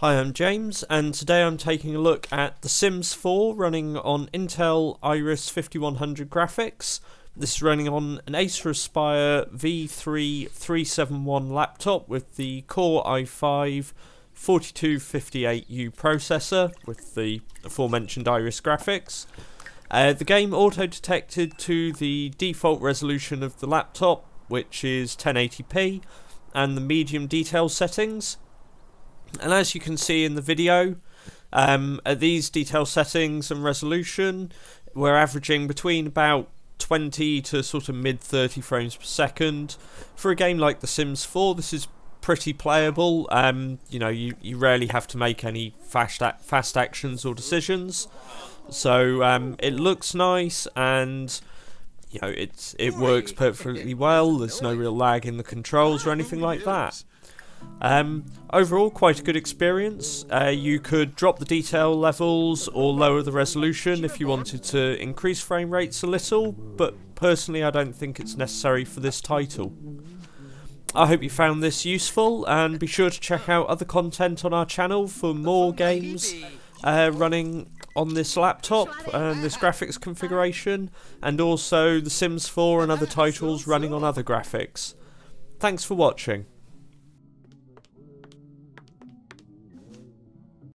Hi, I'm James, and today I'm taking a look at The Sims 4 running on Intel Iris 5100 graphics. This is running on an Acer Aspire V3-371 laptop with the Core i5-4258U processor with the aforementioned Iris graphics. The game auto-detected to the default resolution of the laptop, which is 1080p, and the medium detail settings. And as you can see in the video, at these detail settings and resolution, we're averaging between about 20 to sort of mid 30 frames per second. For a game like The Sims 4, this is pretty playable. You know, you rarely have to make any fast actions or decisions. So it looks nice, and you know, it works perfectly well. There's no real lag in the controls or anything like that. Overall, quite a good experience. You could drop the detail levels or lower the resolution if you wanted to increase frame rates a little, but personally I don't think it's necessary for this title. I hope you found this useful, and be sure to check out other content on our channel for more games running on this laptop and this graphics configuration, and also The Sims 4 and other titles running on other graphics. Thanks for watching.